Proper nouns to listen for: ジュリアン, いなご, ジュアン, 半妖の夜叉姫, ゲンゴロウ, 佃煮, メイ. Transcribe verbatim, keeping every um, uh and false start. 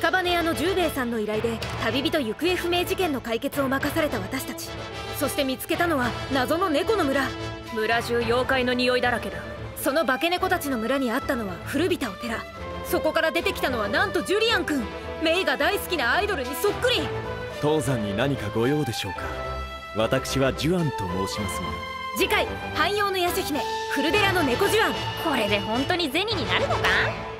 屍屋の十兵衛さんの依頼で旅人行方不明事件の解決を任された私たち。そして見つけたのは謎の猫の村。村中妖怪の匂いだらけだ。その化け猫たちの村にあったのは古びたお寺。そこから出てきたのはなんとジュリアン君。メイが大好きなアイドルにそっくり。父さんに何かご用でしょうか。私はジュアンと申しますが。次回「半妖のやし姫古寺の猫ジュアン」。これで本当に銭になるのか。